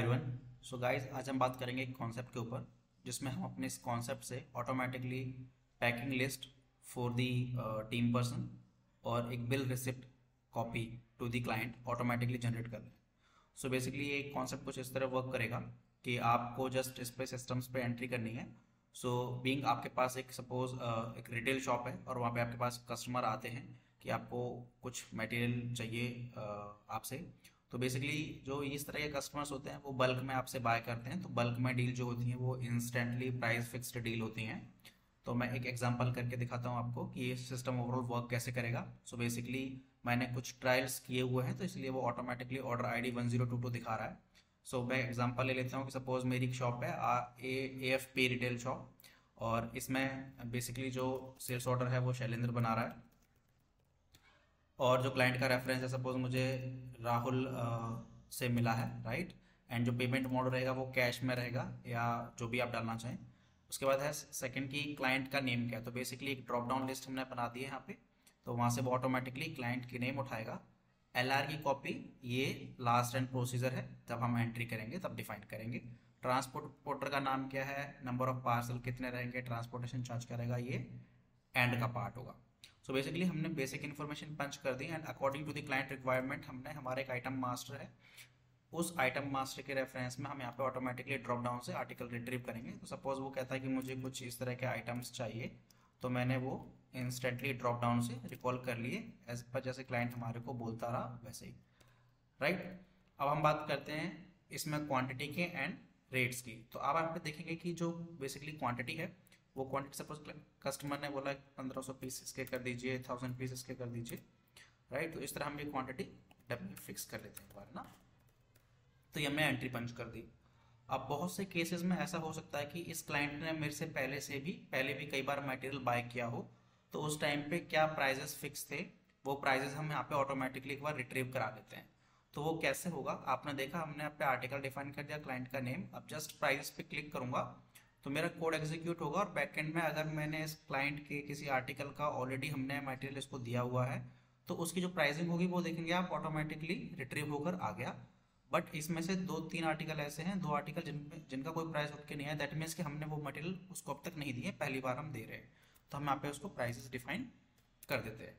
So guys आज हम बात करेंगे एक कॉन्सेप्ट के ऊपर जिसमें हम अपने इस कॉन्सेप्ट से automatically packing list for the team person और एक bill receipt copy to the client automatically generate कर रहे हैं। सो बेसिकली ये कॉन्सेप्ट कुछ इस तरह वर्क करेगा कि आपको जस्ट इस पे सिस्टम्स पे एंट्री करनी है। सो बीइंग आपके पास एक सपोज एक रिटेल शॉप है और वहाँ पे आपके पास कस्टमर आते हैं कि आपको कुछ मटेरियल चाहिए आपसे। तो बेसिकली जो इस तरह के कस्टमर्स होते हैं वो बल्क में आपसे बाय करते हैं। तो बल्क में डील जो होती है वो इंस्टेंटली प्राइस फिक्स्ड डील होती हैं। तो मैं एक एग्जांपल करके दिखाता हूँ आपको कि ये सिस्टम ओवरऑल वर्क कैसे करेगा। सो बेसिकली मैंने कुछ ट्रायल्स किए हुए हैं तो इसलिए वो ऑटोमेटिकली ऑर्डर आईडी 1022 दिखा रहा है। सो मैं एग्जांपल ले लेता हूँ कि सपोज मेरी शॉप है AFP रिटेल शॉप और इसमें बेसिकली जो सेल्स ऑर्डर है वो शैलेंद्र बना रहा है और जो क्लाइंट का रेफरेंस है सपोज मुझे राहुल से मिला है, राइट। एंड जो पेमेंट मोड रहेगा वो कैश में रहेगा या जो भी आप डालना चाहें। उसके बाद है सेकंड की क्लाइंट का नेम क्या है। तो बेसिकली एक ड्रॉप डाउन लिस्ट हमने बना दी है यहाँ पे, तो वहाँ से वो ऑटोमेटिकली क्लाइंट की नेम उठाएगा। LR की कॉपी ये लास्ट एंड प्रोसीजर है, जब हम एंट्री करेंगे तब डिफाइन करेंगे। ट्रांसपोर्टर का नाम क्या है, नंबर ऑफ पार्सल कितने रहेंगे, ट्रांसपोर्टेशन चार्ज करेगा, ये एंड का पार्ट होगा। सो बेसिकली हमने बेसिक इन्फॉर्मेशन पंच कर दी and according to the client requirement हमने हमारा एक आइटम मास्टर है, उस आइटम मास्टर के रेफरेंस में हम यहाँ पे ऑटोमेटिकली ड्रॉप डाउन से आर्टिकल रिट्रीव करेंगे। तो सपोज वो कहता है कि मुझे कुछ इस तरह के आइटम्स चाहिए तो मैंने वो इंस्टेंटली ड्रॉप डाउन से रिकॉल कर लिए एज पर जैसे क्लाइंट हमारे को बोलता रहा वैसे ही, राइट। अब हम बात करते हैं इसमें क्वान्टिटी के एंड रेट्स की। तो आप यहाँ पे देखेंगे कि जो बेसिकली क्वान्टिटी है वो क्वांटिटी सपोज कस्टमर ने बोला 1500 पीसेस के कर दीजिए, 1000 पीसेस के कर दीजिए, राइट। तो इस तरह हम ये क्वांटिटी फिक्स कर लेते हैं एक बार ना। तो ये हमने एंट्री पंच कर दी। अब बहुत से केसेस में ऐसा हो सकता है कि इस क्लाइंट ने मेरे से पहले भी कई बार मटेरियल बाय किया हो, तो उस टाइम पे क्या प्राइजेस फिक्स थे वो प्राइजेस हम यहाँ पे ऑटोमेटिकली एक बार रिट्रीव करा देते हैं। तो वो कैसे होगा, आपने देखा हमने यहाँ पे आर्टिकल डिफाइन कर दिया, क्लाइंट का नेम। अब जस्ट प्राइजेस पे क्लिक करूंगा तो मेरा कोड एग्जीक्यूट होगा और बैकएंड में अगर मैंने इस क्लाइंट के किसी आर्टिकल का ऑलरेडी हमने मटेरियल इसको दिया हुआ है तो उसकी जो प्राइसिंग होगी वो देखेंगे आप ऑटोमेटिकली रिट्रीव होकर आ गया। बट इसमें से 2-3 आर्टिकल ऐसे हैं, 2 आर्टिकल जिनका कोई प्राइस उठ के नहीं है, दैट मीन्स कि हमने वो मटेरियल उसको अब तक नहीं दिए, पहली बार हम दे रहे हैं। तो हम यहाँ पे उसको प्राइसेस डिफाइन कर देते हैं,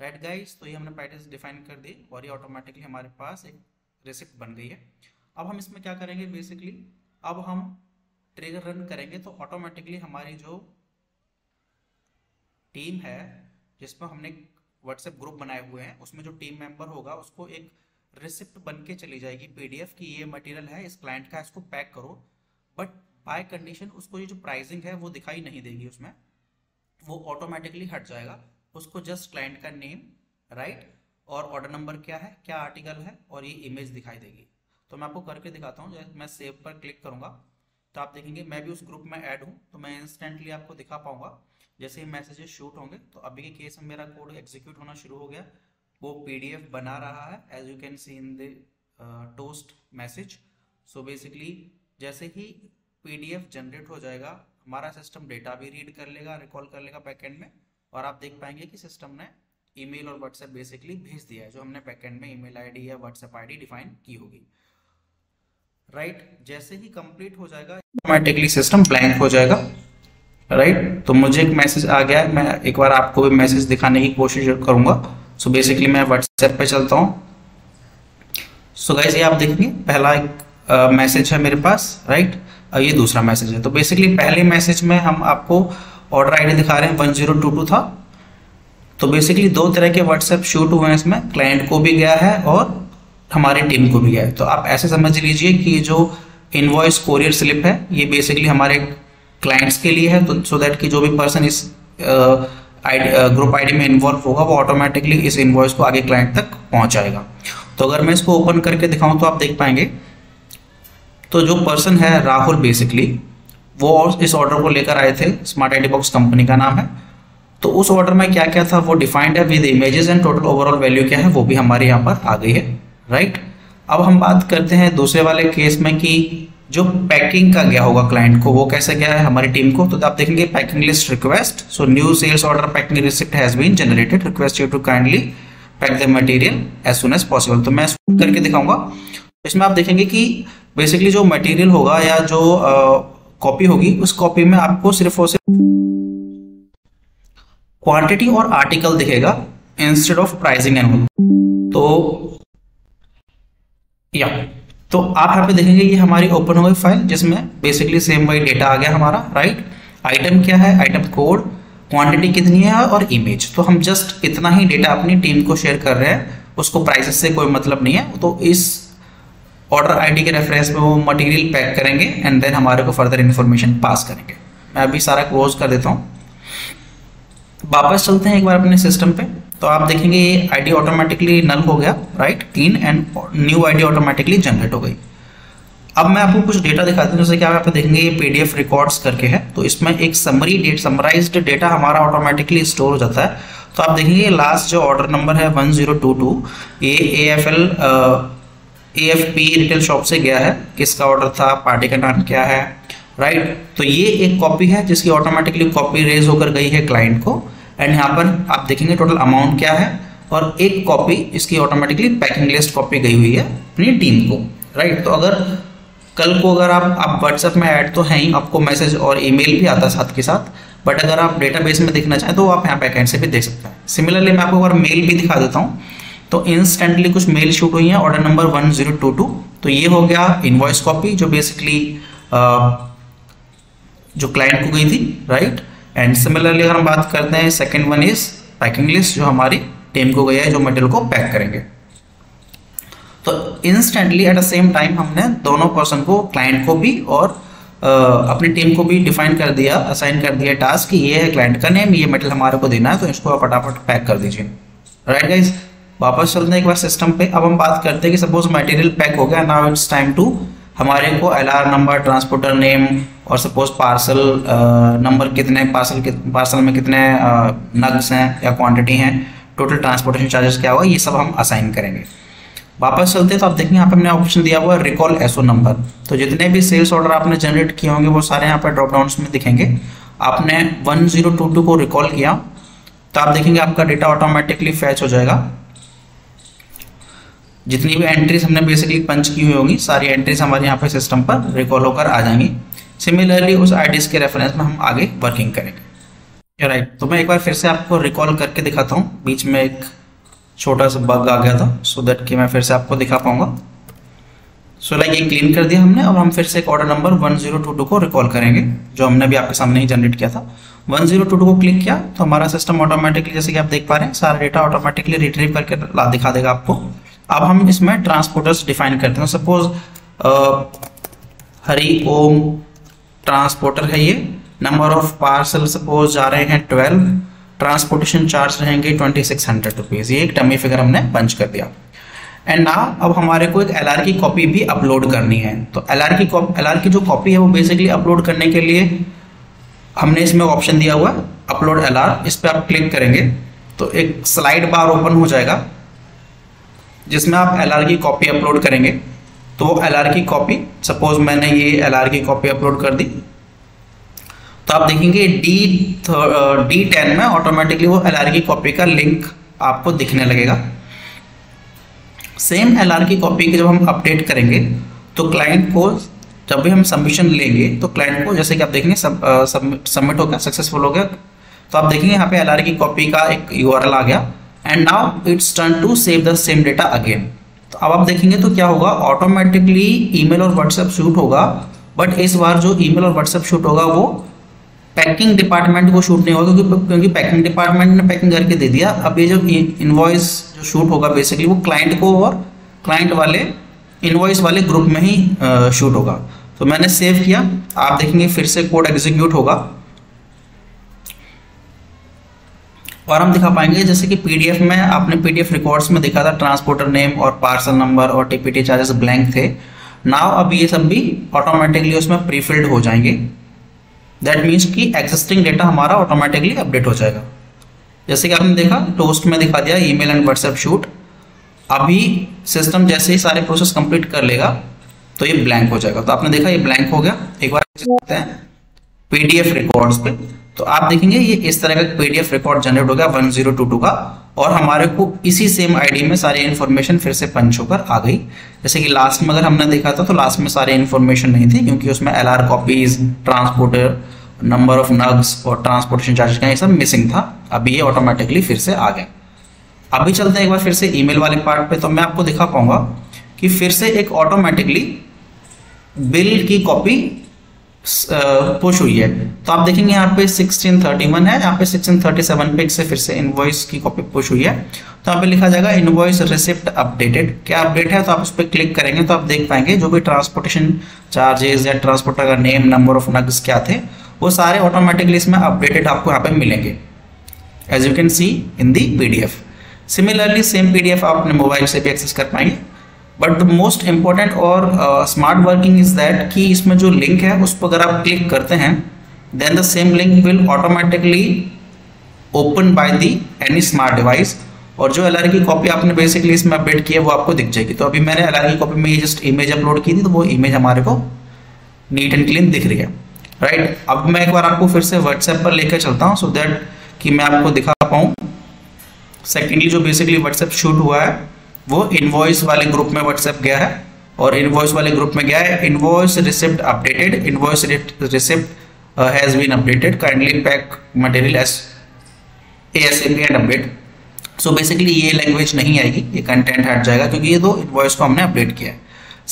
राइट गाइस। तो ये हमने प्राइसेस डिफाइन कर दी और ये ऑटोमेटिकली हमारे पास एक रिसिप्ट बन गई है। अब हम इसमें क्या करेंगे, बेसिकली अब हम ट्रिगर रन करेंगे तो ऑटोमेटिकली हमारी जो टीम है जिसमें हमने व्हाट्सएप ग्रुप बनाए हुए हैं उसमें जो टीम मेंबर होगा उसको एक रिसिप्ट बन के चली जाएगी PDF की, ये मटेरियल है इस क्लाइंट का, इसको पैक करो। बट बाय कंडीशन उसको ये जो प्राइसिंग है वो दिखाई नहीं देगी उसमें, वो ऑटोमेटिकली हट जाएगा। उसको जस्ट क्लाइंट का नेम, राइट, और ऑर्डर नंबर क्या है, क्या आर्टिकल है, और ये इमेज दिखाई देगी। तो मैं आपको करके दिखाता हूँ। मैं सेव पर क्लिक करूँगा तो आप देखेंगे मैं भी उस ग्रुप में ऐड हूँ, तो मैं इंस्टेंटली आपको दिखा पाऊंगा जैसे ही मैसेजेस शूट होंगे। तो अभी के केस में मेरा कोड एग्जीक्यूट होना शुरू हो गया, वो PDF बना रहा है as you can see in the toast message. So basically जैसे ही PDF जनरेट हो जाएगा हमारा सिस्टम डेटा भी रीड कर लेगा, रिकॉल कर लेगा बैकेंड में, और आप देख पाएंगे कि सिस्टम ने ईमेल और व्हाट्सएप बेसिकली भेज दिया है जो हमने बैकेंड में ईमेल ID या व्हाट्सएप ID डिफाइन की होगी, राइट जैसे ही कंप्लीट हो जाएगा ऑटोमेटिकली सिस्टम ब्लैंक हो जाएगा, राइट। तो मुझे एक मैसेज आ गया है, मैं एक बार आपको भी मैसेज दिखाने की कोशिश करूंगा। सो बेसिकली मैं व्हाट्सएप पे चलता हूँ। सो गाइस ये आप देखेंगे पहला एक मैसेज है मेरे पास, राइट, और ये दूसरा मैसेज है। तो बेसिकली पहले मैसेज में हम आपको ऑर्डर ID दिखा रहे हैं 1022 था। तो बेसिकली 2 तरह के व्हाट्सएप शूट हुए हैं इसमें, क्लाइंट को भी गया है और हमारी टीम को भी है। तो आप ऐसे समझ लीजिए कि जो इनवॉइस कोरियर स्लिप है ये बेसिकली हमारे क्लाइंट्स के लिए है, तो सो दैट कि जो भी पर्सन इस ग्रुप ID में इन्वॉल्व होगा वो ऑटोमेटिकली इस इनवॉइस को आगे क्लाइंट तक पहुंचाएगा। तो अगर मैं इसको ओपन करके दिखाऊं तो आप देख पाएंगे तो जो पर्सन है राहुल बेसिकली वो इस ऑर्डर को लेकर आए थे, SMARTITBOX कंपनी का नाम है। तो उस ऑर्डर में क्या क्या था वो डिफाइंड है with images and total overall value क्या है वो भी हमारे यहाँ पर आ गई है, राइट। अब हम बात करते हैं दूसरे वाले केस में कि जो पैकिंग का गया होगा क्लाइंट को वो कैसे गया है हमारी टीम को। तो आप देखेंगे packing list request, so new sales order packing receipt has been generated, request you to kindly pack the material as soon as possible. तो मैं करके दिखाऊंगा। इसमें आप देखेंगे कि बेसिकली जो मटेरियल होगा या जो कॉपी होगी उस कॉपी में आपको सिर्फ और सिर्फ क्वांटिटी और आर्टिकल दिखेगा instead of pricing and all. तो आप यहाँ पे देखेंगे ये हमारी ओपन हो गई फाइल जिसमें बेसिकली सेम वही डेटा आ गया हमारा, राइट। आइटम क्या है, आइटम कोड, क्वांटिटी कितनी है और इमेज। तो हम जस्ट इतना ही डेटा अपनी टीम को शेयर कर रहे हैं, उसको प्राइसेस से कोई मतलब नहीं है। तो इस ऑर्डर आईडी के रेफरेंस में वो मटेरियल पैक करेंगे एंड देन हमारे को फर्दर इन्फॉर्मेशन पास करेंगे। मैं अभी सारा क्लोज कर देता हूँ। वापस चलते हैं एक बार अपने सिस्टम पे। तो आप देखेंगे ये आईडी ऑटोमेटिकली नल हो गया, right, clean, and new ID automatically generate हो गई। अब मैं आपको कुछ डेटा दिखाता हूँ, जैसे कि आप यहाँ पे देखेंगे ये पीडीएफ रिकॉर्ड्स करके है। तो इसमें एक समरी समराइज्ड डेटा हमारा ऑटोमेटिकली स्टोर हो जाता है। तो आप देखेंगे लास्ट जो ऑर्डर नंबर है 1022, ये AFP रिटेल शॉप से गया है। किसका ऑर्डर था, पार्टी का नाम क्या है, राइट। तो ये एक कॉपी है जिसकी ऑटोमेटिकली कॉपी रेज होकर गई है क्लाइंट को, एंड यहाँ पर आप देखेंगे टोटल अमाउंट क्या है, और एक कॉपी इसकी ऑटोमेटिकली पैकिंग लिस्ट कॉपी गई हुई है अपनी टीम को, राइट। तो अगर कल को अगर आप WhatsApp में ऐड तो हैं ही, आपको मैसेज और ईमेल भी आता है साथ के साथ, बट अगर आप डेटाबेस में देखना चाहें तो आप यहाँ बैकएंड से भी देख सकते हैं। सिमिलरली मैं आपको एक बार मेल भी दिखा देता हूँ। तो इंस्टेंटली कुछ मेल शूट हुई हैं, ऑर्डर नंबर 1022। तो ये हो गया इनवॉइस कॉपी जो बेसिकली जो क्लाइंट को गई थी, राइट। एंड सिमिलरली अगर हम बात करते हैं second one is packing list जो हमारी टीम को गया है जो मटेरियल को पैक करेंगे। तो instantly at the same time हमने दोनों पर्सन को, क्लाइंट को भी और अपनी टीम को भी डिफाइन कर दिया, असाइन कर दिया टास्क कि ये है क्लाइंट का नेम, ये मटेरियल हमारे को देना है, तो इसको आप फटाफट पैक कर दीजिए, राइट गाइस। वापस चलते हैं एक बार सिस्टम पे। अब हम बात करते हैं कि सपोज मटेरियल पैक हो गया, नाउ इट्स टाइम टू हमारे को LR नंबर, ट्रांसपोर्टर नेम और सपोज पार्सल नंबर, कितने पार्सल में कितने नग्स हैं या क्वांटिटी हैं, टोटल ट्रांसपोर्टेशन चार्जेस क्या होगा, ये सब हम असाइन करेंगे। वापस चलते हैं। तो आप देखेंगे यहाँ पे हमने ऑप्शन दिया हुआ है रिकॉल SO नंबर। तो जितने भी सेल्स ऑर्डर आपने जनरेट किए होंगे वो सारे यहाँ पर ड्रॉप डाउन में दिखेंगे। आपने 1022 को रिकॉल किया तो आप देखेंगे आपका डेटा ऑटोमेटिकली फैच हो जाएगा। जितनी भी एंट्रीज हमने बेसिकली पंच की हुई होंगी सारी एंट्रीज हमारे यहाँ पे सिस्टम पर रिकॉल होकर आ जाएंगी। सिमिलरली उस आईडीज के रेफरेंस में हम आगे वर्किंग करेंगे, राइट। तो मैं एक बार फिर से आपको रिकॉल करके दिखाता हूँ, बीच में एक छोटा सा बग आ गया था, सो दैट कि मैं फिर से आपको दिखा पाऊंगा। सो लाइक ये क्लीन कर दिया हमने और हम फिर से एक ऑर्डर नंबर 1022 को रिकॉल करेंगे जो हमने भी आपके सामने ही जनरेट किया था। 1022 को क्लिक किया तो हमारा सिस्टम ऑटोमेटिकली, जैसे कि आप देख पा रहे हैं, सारा डेटा ऑटोमेटिकली रिट्रीव करके दिखा देगा आपको। अब हम इसमें ट्रांसपोर्टर्स डिफाइन करते हैं। सपोज हरी ओम ट्रांसपोर्टर है, ये नंबर ऑफ पार्सल सपोज जा रहे हैं 12, ट्रांसपोर्टेशन चार्ज रहेंगे 2600 रुपीज़। ये एक डमी फिगर हमने पंच कर दिया। एंड ना अब हमारे को एक LR की कॉपी भी अपलोड करनी है। तो LR की जो कॉपी है वो बेसिकली अपलोड करने के लिए हमने इसमें ऑप्शन दिया हुआ है अपलोड LR। इस पर आप क्लिक करेंगे तो एक स्लाइड बार ओपन हो जाएगा जिसमें आप LR की कॉपी अपलोड करेंगे। तो वो LR की कॉपी, सपोज मैंने ये LR की कॉपी अपलोड कर दी तो आप देखेंगे D10 में ऑटोमेटिकली वो LR की कॉपी का लिंक आपको दिखने लगेगा। सेम LR की कॉपी के जब हम अपडेट करेंगे तो क्लाइंट को, जब भी हम सबमिशन लेंगे तो क्लाइंट को, जैसे कि आप देखेंगे सबमिट हो गया, सक्सेसफुल हो गया। तो आप देखेंगे यहाँ पे LR की कॉपी का एक URL आ गया। And now it's turn to save the same data again. तो अब आप देखेंगे तो क्या होगा, ऑटोमेटिकली ईमेल और व्हाट्सएप शूट होगा, बट इस बार जो ईमेल और व्हाट्सएप शूट होगा वो पैकिंग डिपार्टमेंट को शूट नहीं होगा, क्योंकि पैकिंग डिपार्टमेंट ने पैकिंग करके दे दिया। अब ये जब इनवॉइस जो शूट होगा बेसिकली वो क्लाइंट को और क्लाइंट वाले इनवॉइस वाले ग्रुप में ही शूट होगा। तो मैंने सेव किया, आप देखेंगे फिर से कोड एग्जीक्यूट होगा और हम दिखा पाएंगे जैसे कि PDF में आपने PDF रिकॉर्ड्स में दिखा था ट्रांसपोर्टर नेम और पार्सल नंबर और TPT चार्जेस ब्लैंक थे। नाउ अब ये सब भी ऑटोमेटिकली उसमें प्रीफिल्ड हो जाएंगे। दैट मीन्स कि एग्जिस्टिंग डेटा हमारा ऑटोमेटिकली अपडेट हो जाएगा। जैसे कि आपने देखा टोस्ट में दिखा दिया ईमेल एंड व्हाट्सएप शूट। अभी सिस्टम जैसे ही सारे प्रोसेस कंप्लीट कर लेगा तो ये ब्लैंक हो जाएगा। तो आपने देखा ये ब्लैंक हो गया। एक बार देखते हैं PDF रिकॉर्ड्स पे। तो आप देखेंगे ये इस तरह का पीडीएफ रिकॉर्ड जनरेट होगा 1022 का, और हमारे को इसी सेम आईडी में सारी इन्फॉर्मेशन फिर से पंच होकर आ गई। जैसे कि लास्ट में अगर हमने देखा था तो लास्ट में सारी इन्फॉर्मेशन नहीं थी, क्योंकि उसमें LR copies, transporter, number of नग्स और ट्रांसपोर्टेशन चार्जेस का ये सब मिसिंग था। अभी ये ऑटोमेटिकली फिर से आ गया। अभी चलते हैं एक बार फिर से ईमेल वाले पार्ट पे, तो मैं आपको दिखा पाऊंगा कि फिर से एक ऑटोमेटिकली बिल की कॉपी पुश हुई है। तो आप देखेंगे यहाँ पे 1631 है, यहाँ पे 1637 पे से फिर से इनवॉइस की कॉपी पुश हुई है। तो यहाँ पे लिखा जाएगा इनवॉइस रिसिप्ट अपडेटेड। क्या अपडेट है तो आप उस पर क्लिक करेंगे तो आप देख पाएंगे जो भी ट्रांसपोर्टेशन चार्जेस या ट्रांसपोर्टर का नेम, नंबर ऑफ नग्स क्या थे, वो सारे ऑटोमेटिकली इसमें अपडेटेड आपको यहाँ पे मिलेंगे, as you can see in the PDF. Similarly same PDF आप अपने मोबाइल से भी एक्सेस कर पाएंगे। बट द मोस्ट इम्पॉर्टेंट और स्मार्ट वर्किंग इज दैट कि इसमें जो लिंक है उस पर अगर आप क्लिक करते हैं then the same link will automatically open by the any smart device, और जो एलआर की कॉपी आपने बेसिकली इसमें अपडेट की है वो आपको दिख जाएगी। तो अभी मैंने एलआर की कॉपी में जस्ट इमेज अपलोड की थी, तो वो इमेज हमारे को नीट एंड क्लीन दिख रही है, राइट। अब मैं एक बार आपको फिर से व्हाट्सएप पर लेकर चलता हूँ सो दैट कि मैं आपको दिखा पाऊँ। सेकेंडली जो बेसिकली व्हाट्सएप शूट हुआ है वो इनवॉइस वाले ग्रुप में व्हाट्सएप गया है, और इनवॉइस वाले ग्रुप में गया है invoice receipt updated, invoice receipt has been updated, kindly pack material ASAP and update. So basically ये लैंग्वेज नहीं आएगी, ये कंटेंट हट जाएगा क्योंकि ये दो इनवॉइस को हमने अपडेट किया है।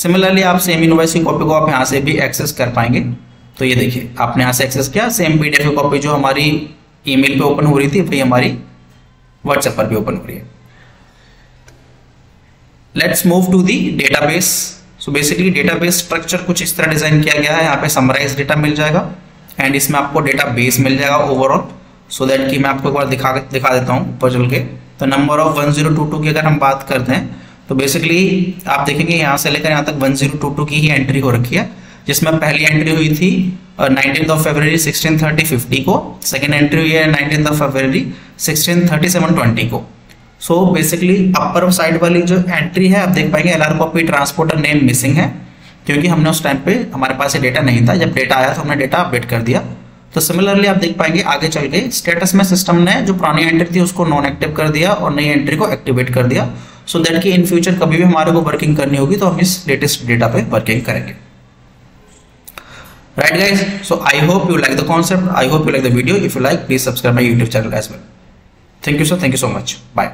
सिमिलरली आप सेम इनवॉइस की कॉपी को आप यहाँ से भी एक्सेस कर पाएंगे। तो ये देखिए आपने यहाँ से एक्सेस किया, सेम पीडीएफ की कॉपी जो हमारी ईमेल पे ओपन हो रही थी वही हमारी व्हाट्सएप पर भी ओपन हो रही है। Let's move to the database. So basically database structure कुछ इस तरह डिजाइन किया गया है, यहाँ पे समराइज डेटा मिल जाएगा एंड इसमें आपको डेटाबेस मिल जाएगा ओवरऑल। सो दैट कि मैं आपको एक बार दिखा देता हूँ ऊपर चल के। तो नंबर ऑफ 1022 की अगर हम बात करते हैं तो बेसिकली आप देखेंगे यहाँ से लेकर यहाँ तक 1022 की ही एंट्री हो रखी है, जिसमें पहली एंट्री हुई थी 19 फरवरी 1630 50 को, सेकेंड एंट्री हुई है 19 फरवरी 1637 20 को। सो बेसिकली अपर साइड वाली जो एंट्री है आप देख पाएंगे LR copy transporter name missing है, क्योंकि हमने उस टाइम पे हमारे पास ये डेटा नहीं था। जब डेटा आया तो हमने डेटा अपडेट कर दिया। तो सिमिलरली आप देख पाएंगे आगे चल के स्टेटस में सिस्टम ने जो पुरानी एंट्री थी उसको नॉन एक्टिव कर दिया और नई एंट्री को एक्टिवेट कर दिया, सो दैट कि इन फ्यूचर कभी भी हमारे को वर्किंग करनी होगी तो हम इस लेटेस्ट डेटा पे वर्किंग करेंगे, Right guys, so I hope you like the concept, I hope you like the video. If you like, please subscribe my YouTube channel as well. Thank you sir, thank you so much, bye.